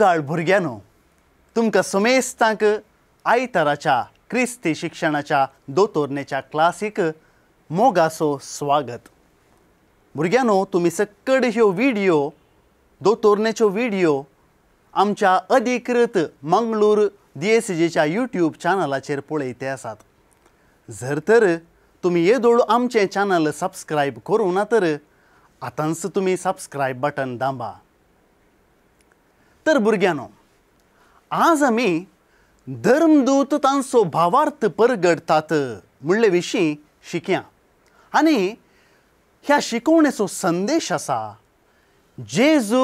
गोंयगाळ भुरग्यांनो, तुमकां समेस्तांक आयताराच्या क्रिस्ती शिक्षणाच्या दोतोरनेच्या क्लासीक मोगासो स्वागत। भुरग्यांनो, तुमी सकड ह्यो व्हिडिओ दोतोरनेच्यो व्हिडिओ आमच्या अधिकृत मंगळूर DSGच्या यूट्यूब चॅनलाचेर पळयते आसात। जर तर तुम्ही येदोळ आमचे चॅनल सबस्क्राइब करूं ना तर आतांच तुम्ही सबस्क्राइब बटन दाबा। तर भुरग्यांनो, आज आमी धर्मदूत तांचो भावार्थ परगडतात म्हणले विशीं शिकया आनी ह्या शिकोवणेचो संदेश आसा जेजू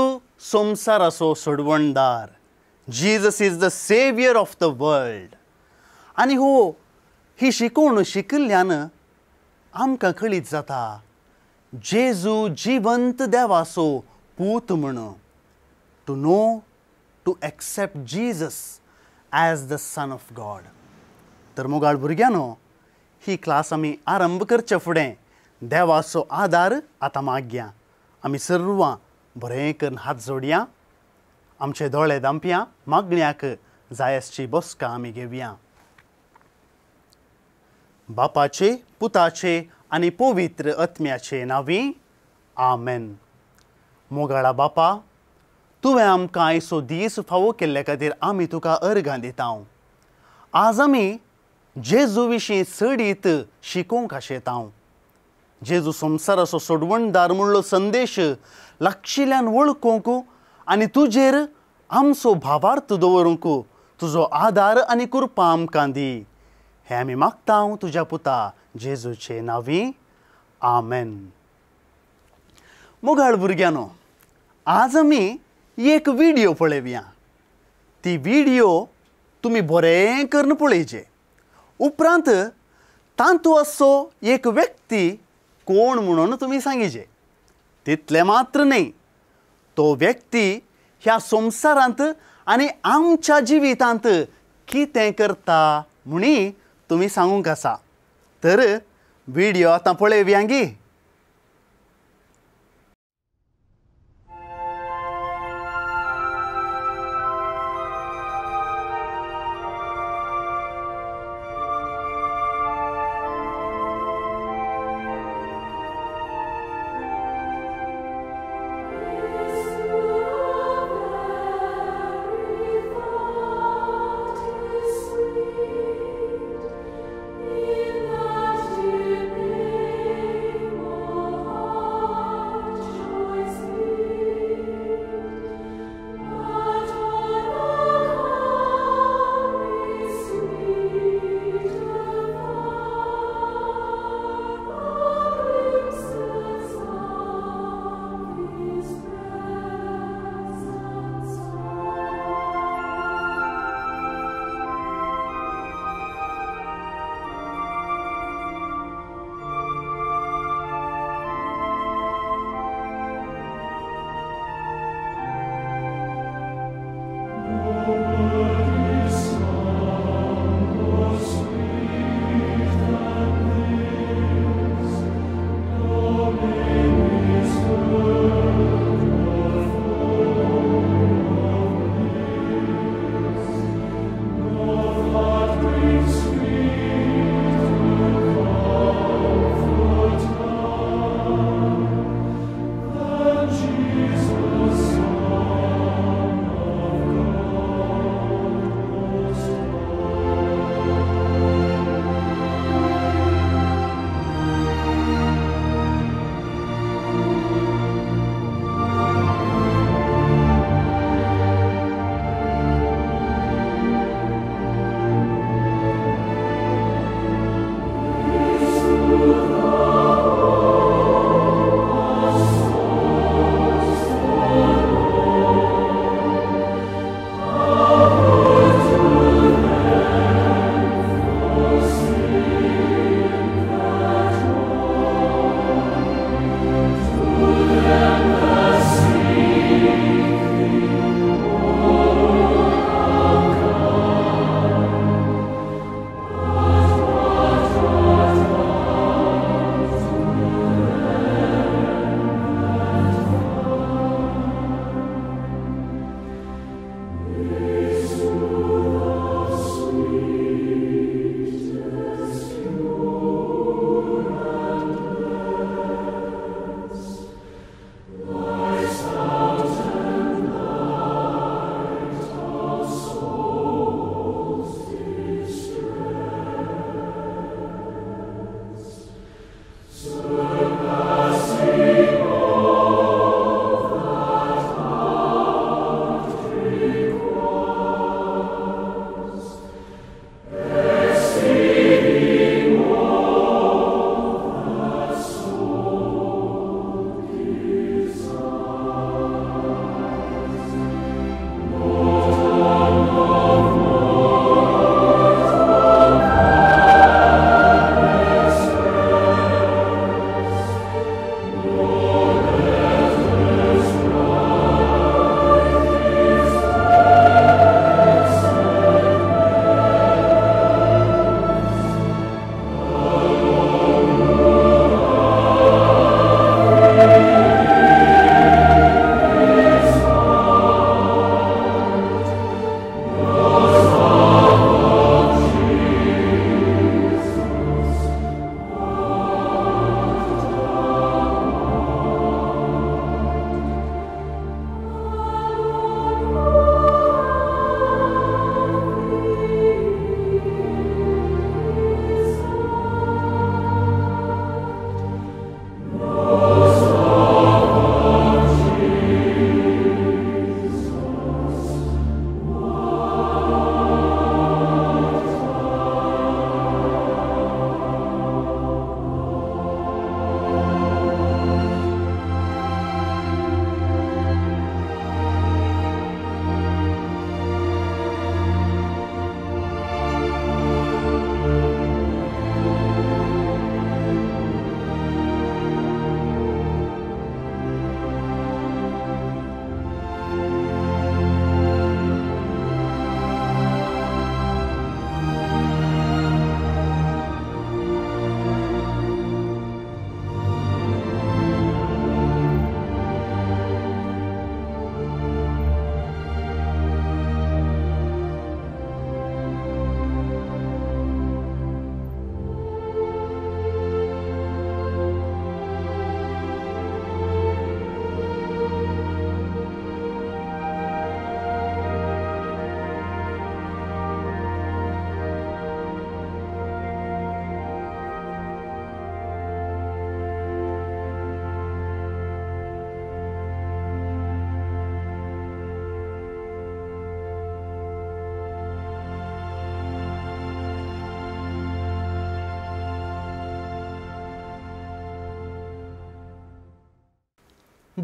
संवसाराचो सोडवणदार। Jesus is the saviour of the world. आनी ही शिकोवण शिकिल्ल्यान आमकां कळीत जाता जेजू जिवंत देवाचो पूत म्हूण। To know to accept Jesus as the son of God. तर मोगाळ भुरग्यांनो, ही क्लास आमी आरंभ करचे फुडें देवाचो आदार आतां मागया। आमी सर्वां बरें करून हात जोडया, आमचे दोळे दांपया, मागण्याक जायसची बसका आमी घेवया। बापाचे, पुताचे आनी पवित्र आत्म्याचे नांवी आमेन। मोगाळा बापा, तुवें आमकां आयचो दीस फावो केल्ले खातीर आमी तुका अर्गां दितांव। आज आमी जेजू विशीं चडीत शिकोवंक आशेतांव। जेजू संवसाराचो सोडवणदार म्हणलो संदेश लक्षिल्यान वळखूंक आनी तुजेर आमचो भावार्थ दवरूंक तुजो आदार आनी कृपा आमकां दी, हें आमी मागतांव तुज्या पुता जेजूचे नांवी आमेन। मोगाळ भुरग्यांनो, आज आमी एक व्हिडिओ पळोवया। ती व्हिडिओ तुमी बरें करून पळयचे, उपरांत तांतूं असो एक व्यक्ती कोण म्हणून तुमी सांगिचे। तितलें मात्र न्ही, तो व्यक्ती ह्या संवसारांत आनी आमच्या जिवितांत कितें करता म्हणी तुमी सांगूंक आसा। तर व्हिडिओ आतां पळोवया गी।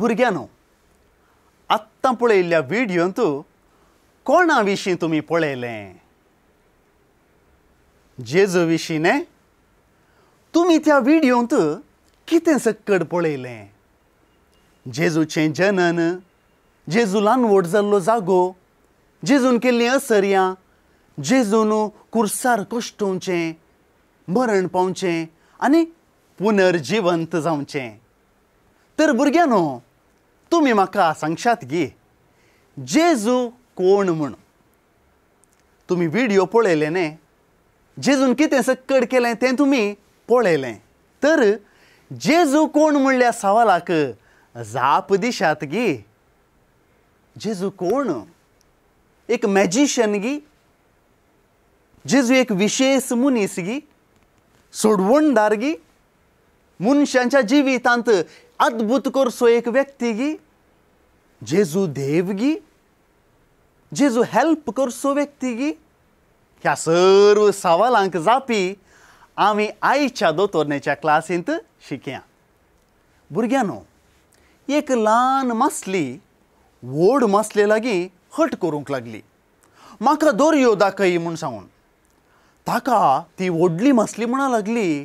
भुरग्यां आत्तां पळयिल्ल्या व्हिडियोंत कोणा विशीं तुमी पळयलें? जेजू विशीं ने? तुमी त्या व्हिडियोंत कितें सक्कड पळयलें? जेजूचें जनन, जेजू ल्हान व्हड जाल्लो जागो, जेजून केल्लीं असर्यां, जेजून कुर्सार कश्टोवचें, मरण पावचें आनी पुनर्जिवंत जावचें. तर भुरग्यांनो, तुमी म्हाका सांगशात गी जेजू कोण म्हूण? तुमी व्हिडिओ पळयले न्ही? जेजून कितें सक्कड केलें तें तुमी पळयलें. तर जेजू कोण म्हणल्या सवालाक जाप दिशात गी. जेजू कोण? एक मॅजिशियन गी? जेजू एक विशेष मुनीस गी? सोडवणदार गी? मनशांच्या जिवितांत अद्भुत करसो एक व्यक्ती गी? जेजू देव गी? जेजू हेल्प करसो व्यक्ती गी? ह्या सर्व सवालांक जापी आमी आयच्या दोतोरनेच्या क्लासींत शिकया. भुरग्यांनो, एक ल्हान मासली व्हड मासले लागीं हट करूंक लागली. म्हाका दोरयो दाखय म्हूण सांगून. ताका ती व्हडली मासली म्हणा लागली,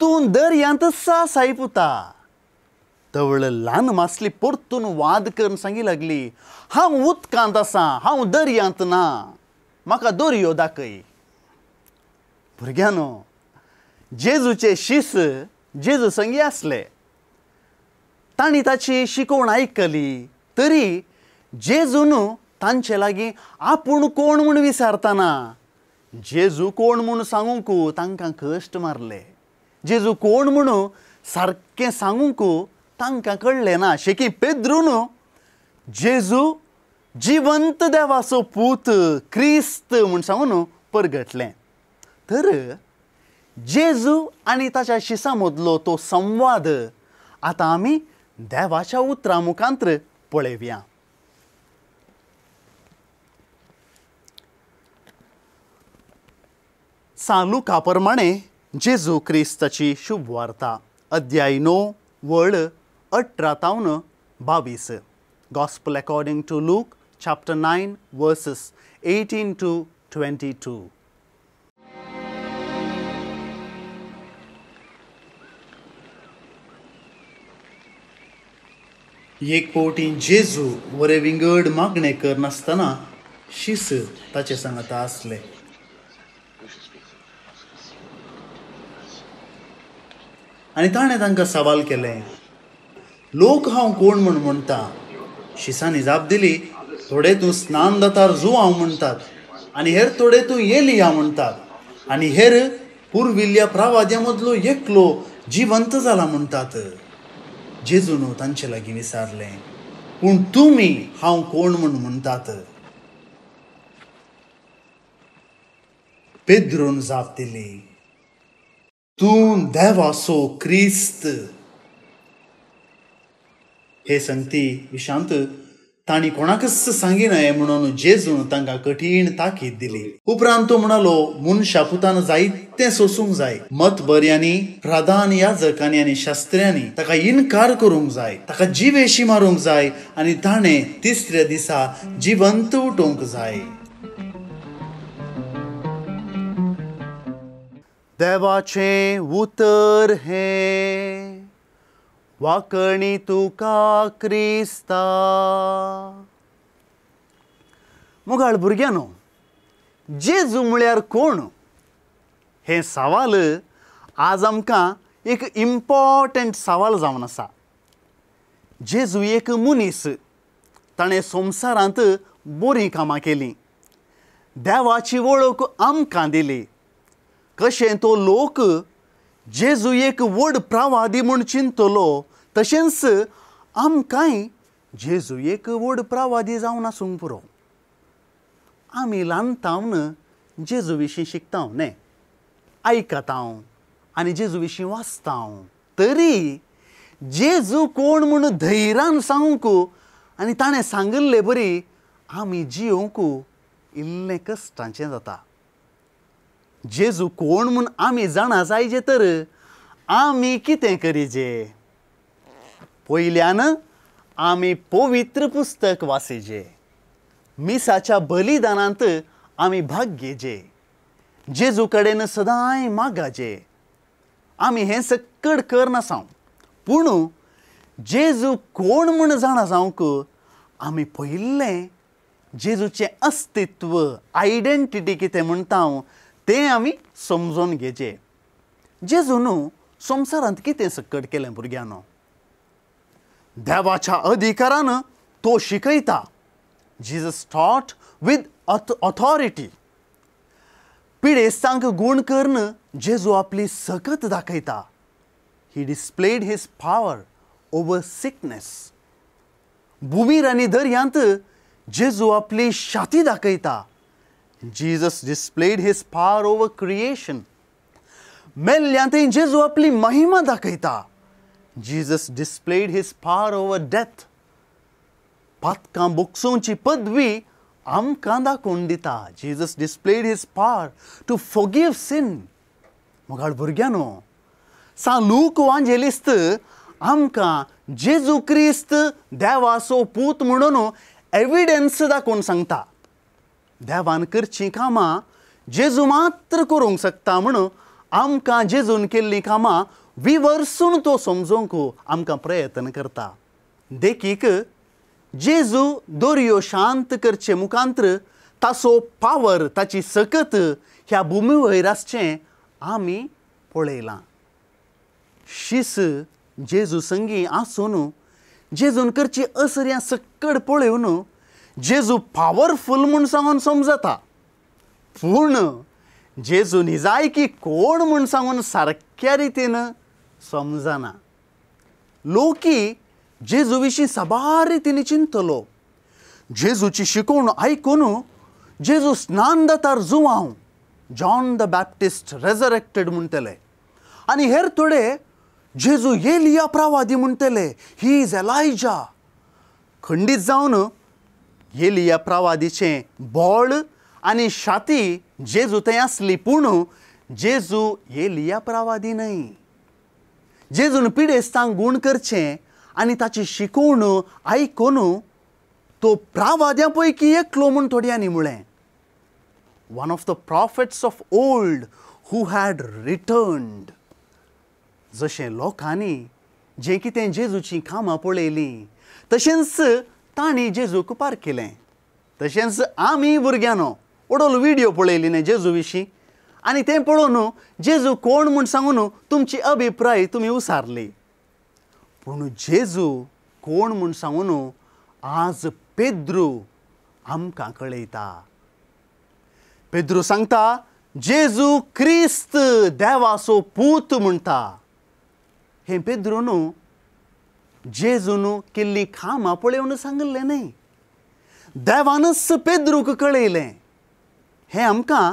तूं दर्यांत सासाय पुता. तवळ ल्हान मासली परतून वाद करून सांगी लागली, हांव उदकांत आसा, हांव दर्यांत ना, म्हाका दोरयो दाखय. भुरग्यांनो, जेजूचे शिस जेजू संगी आसले. तांणी ताची शिकवण आयकली तरी जेजून तांचे लागीं आपूण कोण म्हूण विचारतना जेजू कोण म्हूण सांगूंक तांकां कश्ट मारले. जेजू कोण म्हूण सारकें सांगूंक तांकां कळ्ळें ना. शेकी पेद्रून जेजू जिवंत देवाचो पूत क्रिस्त म्हूण सांगून परगटलें. तर जेजू आनी ताच्या शिसा मदलो तो संवाद आतां आमी देवाच्या उतरा मुखांतर पळेवया. लुका प्रमाणे जेजू क्रिस्ताची शुभवार्ता, अध्याय 9:18-22. Gospel according to Luke chapter 9 verses 18-22. एक पावटी जेजू वरे विंगड मागणे करनासतना शिस ताचे सांगता आसले. आनी ताणें तांकां सवाल केले, लोक हांव कोण म्हूण म्हणटा? शिसांनी जाप दिली, थोडे तूं स्नान दातार जुवा म्हणटात, आनी हेर थोडे तूं एलिया म्हणटात, आनी हेर पुर्विल्ल्या प्रावाद्या मदलो एकलो जिवंत जाला म्हणटात. जेजून तांचे लागीं विचारले, पूण तुमी हांव कोण म्हूण म्हणटात? पेद्रून जाप दिली, तूं देवाचो क्रिस्त. हे संगती विशांत तांणी कोणाकच सांगी न्हय म्हणून जेजून तांकां कठीण ताकीद दिली. उपरांत तो म्हणालो, मनशा पुतान जायतें सोसूंक जाय. मतबऱ्यांनी, प्रधान याजकांनी आनी शास्त्र्यांनी ताका इनकार करूंक जाय, ताका जिवेशी मारूंक जाय आनी ताणें तिसऱ्या दिसा जिवंत उठोवंक जाय. देवाचें उतर हें वाकणी तुका क्रिस्ता. मुगाळ भुरग्यांनो, जेजू म्हळ्यार कोण? हें सवाल आज आमकां एक इम्पॉर्टंट सवाल जावन आसा. जेजू एक मुनीस. ताणें संवसारांत बरीं कामां केलीं. देवाची वळख आमकां दिली. कशें तो लोक जेजू एक व्हड प्रवादी म्हूण चिंतलो, तशेंच आमकांय जेजू एक व्हड प्रवादी जावन आसूंक पुरो. आमी ल्हानतावन जेजू विशीं शिकता न्ही, आयकता आनी जेजू विशीं वाचता. तरी जेजू कोण म्हूण धैर्यान सांगूंक आनी ताणें सांगिल्ले बरी आमी जिवंक इल्लें कश्टांचें जाता. जेजू कोण म्हूण आमी जाणा जायजे तर आमी कितें करीजे? पयल्यान आमी पवित्र पुस्तक वासिजे, मिसाच्या बलिदानांत आमी भाग घेजे, जेजू कडेन सदांय मागाजे। आमी हें सकड करनासांव, पूण जेजू कोण म्हूण जाणा जावंक आमी पयिल्लें जेजूचें अस्तित्व, आयडेंटिटी कितें म्हणटा तें आमी समजून घेजे। जेजून संवसारांत कितें सकड केलें भुरग्यांनो? देवाच्या अधिकारान तो शिकयता। Jesus taught with authority. पिडेस्तांक गुण करन जेजू आपली सकत दाखयता। He displayed his power over sickness. भुमीर आनी दर्यांत जेजू आपली शाती दाखयता। Jesus displayed his power over creation. मेल्ल्यांतय जेजू आपली महिमा दाखयता। Jesus displayed his power over death. पातकां बोक्सोंची पदवी आमकां दाखोवन दिता। Jesus displayed his power to forgive sin. मुखार भुरग्यांनो, सांग लूक वांजेलिस्त आमकां जेजू क्रिस्त देवाचो पूत म्हणून एविडन्स दाखोवन सांगता। देवान करचीं कामां जेजू मात्र करूंक शकता म्हणून आमकां जेजून केल्लीं कामां विवर्सून तो समजोंक आमकां प्रयत्न करता। देखीक जेजू दोरयो शांत करचे मुखांत्र ताचो पावर, ताची सकत ह्या भुमी वयर आसचें आमी पळयलां। शिस जेजू संगी आसून जेजून करची असऱ्यां सकड पळोवन जेजू पावरफूल म्हूण सांगून समजता, पूण जेजू निजायकी कोण म्हूण सांगून सारक्या रितीन समजना। लोकी जेजू विशीं साबार रितीन चिंतलो। जेजूची शिकवण आयकून जेजू स्नान दातार जुवांव जॉन द बॅप्टिस्ट रेजरेक्टेड म्हणटले, आनी हेर थोडे जेजू एलिया प्रवादी म्हणटले, ही इज एलायजा। खंडीत जावन एलिया प्रवादीचें बोळ आनी छाती जेजू थंय आसली, पूण जेजू एलिया प्रवादी न्हय। जेजून पिडेस्तांक गुण करचें आनी ताची शिकवण आयकून तो प्रवाद्यां पैकी एकलो म्हूण थोड्यांनी म्हणलें। One of the prophets of old who had returned. जशें लोकांनी जें कितें जेजूचीं कामां पळयलीं तशेंच तांणी जेजूक पार केलें। तशेंच आमी भुरग्यांनो ओडोल व्हिडियो पळयली न्ही जेजू विशीं, आनी तें पळोवन जेजू कोण म्हूण सांगून तुमची अभिप्राय तुमी उसारली, पूण जेजू कोण म्हूण सांगून आज पेद्रू आमकां कळयता। पेद्रू सांगता जेजू क्रिस्त देवाचो पूत म्हणटा। हें पेद्रून जेजून केल्लीं कामां पळोवन सांगल्लें न्ही, देवानच पेद्रूक कळयलें। हें आमकां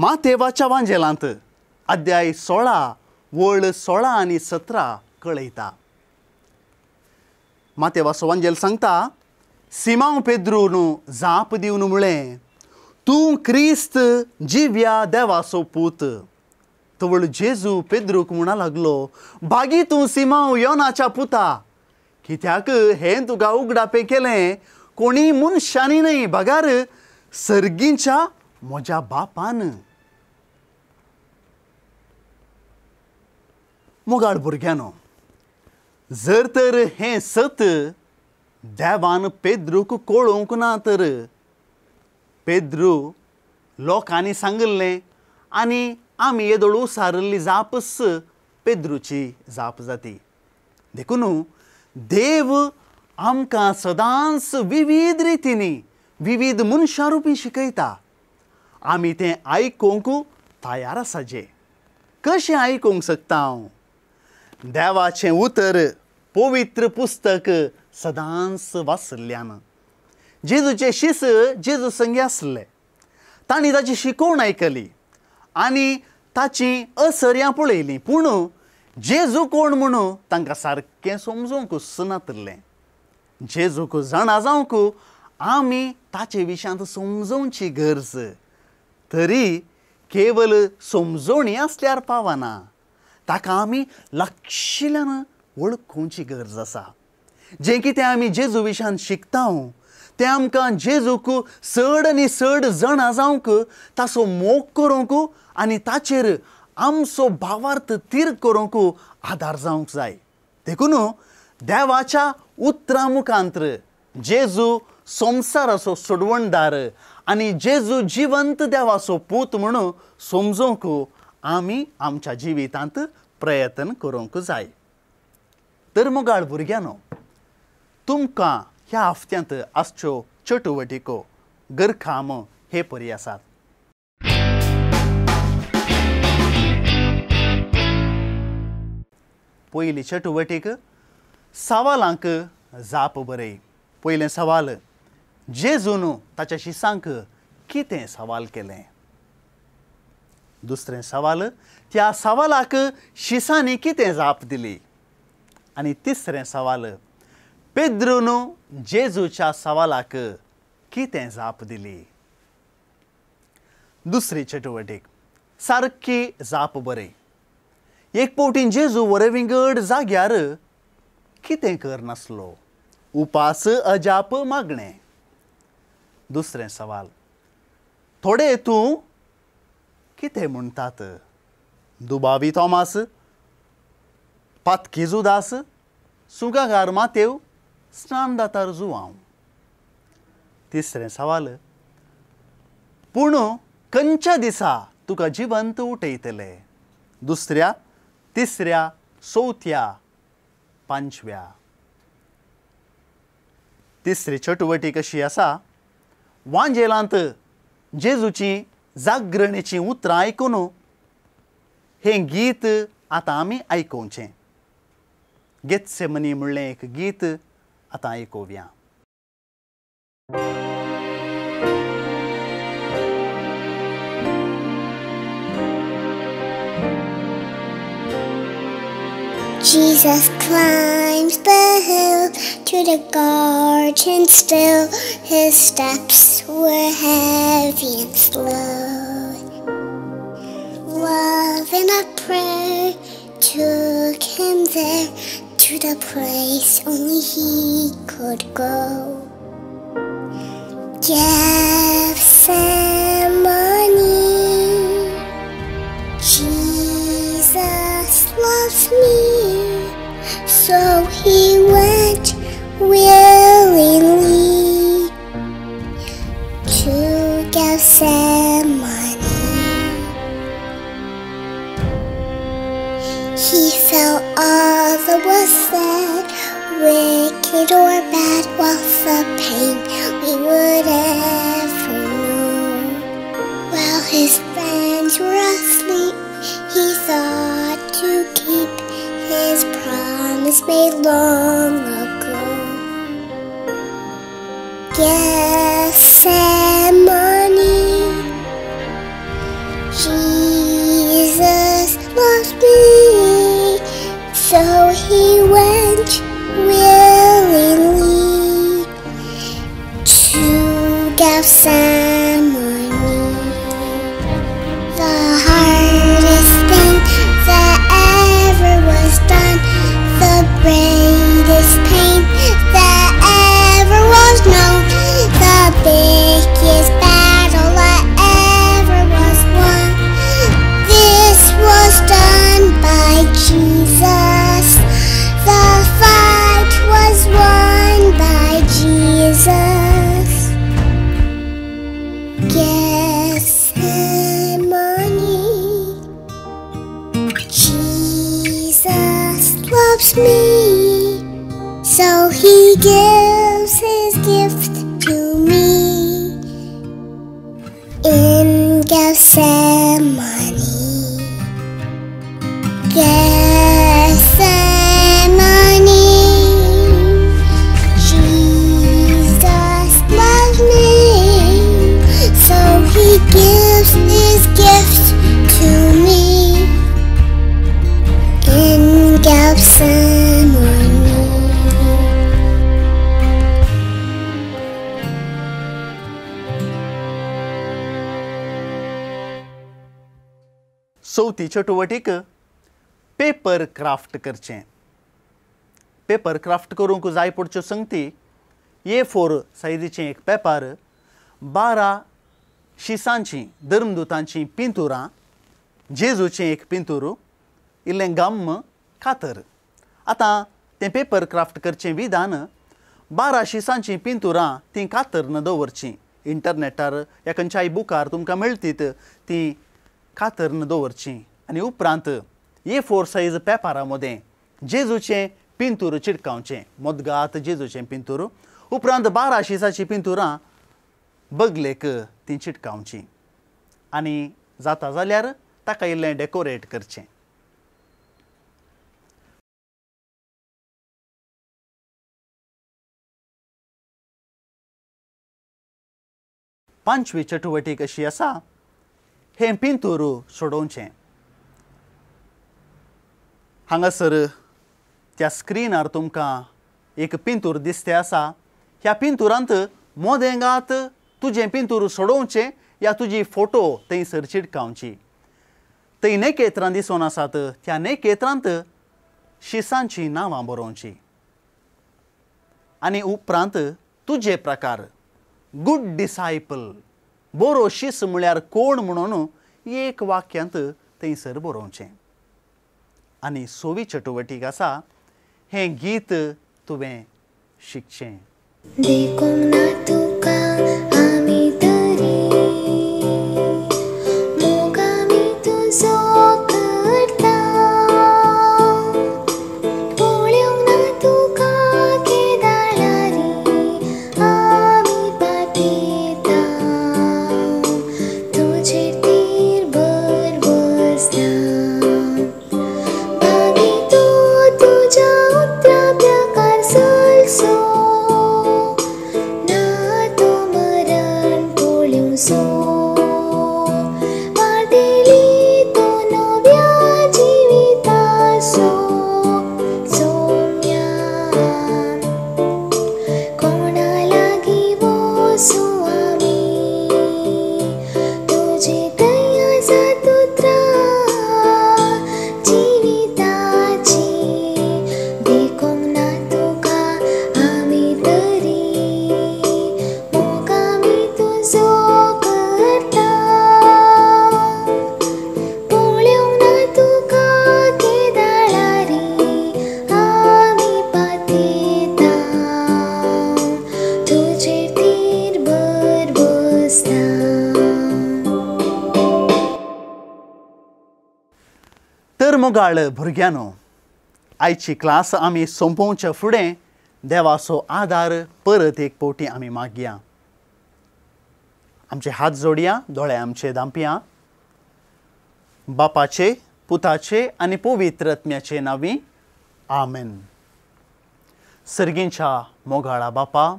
मातेवाच्या वांजेलांत अध्याय 16 वळ 16 आनी 17 कळयता। मातेवाचो वांजेल सांगता, सिमांव पेद्रून जाप दिवन म्हणलें, तूं क्रिस्त जिव्या देवाचो पूत। तवळ जेजू पेद्रूक म्हणा लागलो, बागी तूं सिमांव योनाच्या पुता, कित्याक हें तुका उगडापें केलें कोणी मनशांनी न्हय, बगार सर्गींच्या म्हज्या बापान। मुगाड भुरग्यांनो, जर तर हें सत देवान पेद्रूक कळोवंक ना तर पेद्रू लोकांनी सांगल्लें आनी आमी येदोळ उसारल्ली जापच पेद्रूची जाप जाती। देखून देव आमकां सदांच विविध रितीनी विविध मनशां रुपी शिकयता। आमी तें आयकूंक तयार आसाचे। कशें आयकूंक शकता हांव? देवाचें उतर पवित्र पुस्तक सदांच वाचल्ल्यान। जेजूचे शिस जेजू संगे आसले, तांणी ताची शिकवण आयकली आनी ताची असऱ्यां पळयलीं, पूण जेजू कोण म्हूण तांकां सारकें समजूंक सुनातरलें। जेजूक जाणा जावंक आमी ताचे विशांत समजोवची गरज, तरी केवल समजोवणी आसल्यार पावना, ताका आमी लक्षिल्यान वळखुची गरज आसा। जे कितें आमी जेजू विशान शिकतांव तें आमकां जेजूक चड आनी चड जाणा जावंक ताचो मोग करूंक आनी ताचेर आमचो भावार्थ तीर करूंक आदार जावंक जाय। देखून देवाच्या उतरा मुखांत्र जेजू संवसाराचो सोडवणदार आनी जेजू जिवंत देवाचो पूत म्हूण समजूंक आमी आमच्या जिवितांत प्रयत्न करूंक जाय। तर मुगाळ भुरग्यांनो, तुमकां ह्या हफ्त्यांत आसच्यो चटवटिको गरखाम हे परी आसात। पयली चटवटीक सवालांक जाप बरय। पयलें सवाल, जेजून ताच्या शिसांक कितें सवाल केलें? दुसरें सवाल, त्या सवालाक शिसांनी कितें जाप दिली? आनी तिसरें सवाल, पेद्रून जेजूच्या सवालाक कितें जाप दिली? दुसरी चटवटीक सारकी जाप बरय। एक पावटीन जेजू वरविंगड जाग्यार कितें करनासलो, उपास अजाप मागणें। दुसरें सवाल, थोडे तूं कितें म्हणटात? दुबावी थॉमास, पातकी जुदास, सुगागार मातेव, स्नान दातार जुवांव। तिसरें सवाल, पूण खंयच्या दिसा तुका जिवंत उठयतले? दुसऱ्या, तिसऱ्या, चवथ्या, पांचव्या। तिसरी चटवटी कशी आसा, वांजेलांत जेजूची जागरणेची उतरां आयकून हें गीत आतां आमी आयकुवचें। गेत्सेमनी म्हणलें एक गीत आतां आयकुया। Jesus climbs the hill to the garden still. His steps were heavy and slow. Love and a prayer took him there, to the place only he could go. Gethsemane, Jesus loves me, so he went willingly to Gethsemane. He felt all that was said, wicked or bad, was the pain we would ever know. While his friends were asleep, he thought to keep his promise made long ago. Gethsemane, Jesus loves me, so he went willingly to Gethsemane. The hardest thing that ever was done, the greatest pain that ever was known, the biggest battle that ever was won. This was done by Jesus. Me, so he gives his gift to me in Gethsemane. Gethsemane, Jesus loves me, so he gives his gift to me in Gethsemane. चटवटीक paper craft करचें। Paper craft करूंक जाय पडच्यो संगती A4 सायजीचें एक paper 12 शिसांचीं धर्मदूतांचीं पिंतुरां जेजूचें एक पिंतूर इल्लें गम्म कातर। आतां तें पेपर क्राफ्ट करचें विधान 12 शिसांचीं पिंतुरां तीं कातर न दवरचीं। इंटरनेटार या खंयच्याय बुकार तुमकां मेळटीत तीं कातर न दवरचीं आनी उपरांत A4 सायज पेपरा मदें जेजूचें पिंतूर चिटकावचें मदगात जेजूचें पिंतूर। उपरांत 12 शिसांचीं पिंतुरां बगलेक तीं चिटकावचीं आनी जाता जाल्यार ताका इल्लें डेकोरेट करचें। पांचवी चटवटी कशी आसा हें पिंतूर सोडोवचें। हांगासर त्या स्क्रिनार तुमकां एक पिंतूर दिसतें आसा। ह्या पिंतुरांत मोदेंगात तुजें पिंतूर सोडोवचें या तुजी फोटो थंयसर चिटकावची। थंय नखेत्रां दिसून आसात त्या नखेत्रांत शिसांची नांवां बरोवचीं आनी उपरांत तुजे प्रकार गुड डिसायपल बरो शिस म्हळ्यार कोण म्हणून एक वाक्यांत थंयसर बरोवचें। आनी 6वी चटवटीक आसा हें गीत तुवें शिकचें। मुगाळ भुरग्यानो, आयची क्लास आमी सोंपोवच्या फुडें देवाचो आदार परत एक पावटी आमी मागया। आमचे हात जोडया, दोळे आमचे दांपया। बापाचे, पुताचे आनी पवित्र आत्म्याचे नांवी आमेन। सर्गींच्या मोगाळा बापा,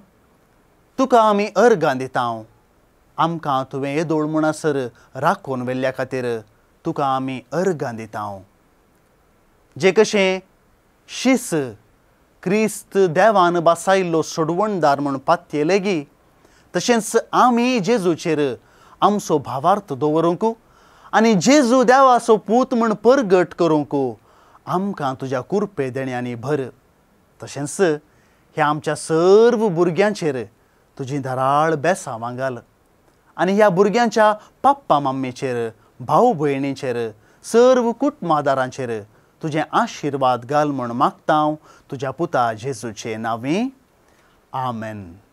तुका आमी अर्गां दितांव। आमकां तुवें येदोळ म्हणसर राखून व्हेल्ल्या खातीर तुका आमी अर्गां दितांव। जे कशें शिस क्रिस्त देवान बासायिल्लो सोडवणदार म्हूण पातये लेगी, तशेंच आमी जेजूचेर आमचो भावार्थ दवरूंक आनी जेजू देवाचो पूत म्हूण परगट करूंक आमकां तुज्या कुरपे देण्यांनी भर। तशेंच ह्या आमच्या सर्व भुरग्यांचेर तुजी धराळ बेसांवां घाल आनी ह्या भुरग्यांच्या पाप्पा मम्मीचेर, भाऊ भयणीचेर, सर्व कुटुंबादारांचेर तुझे आशीर्वाद घाल म्हूण मागतांव तुज्या पुता जेजूचे नांवी आमेन।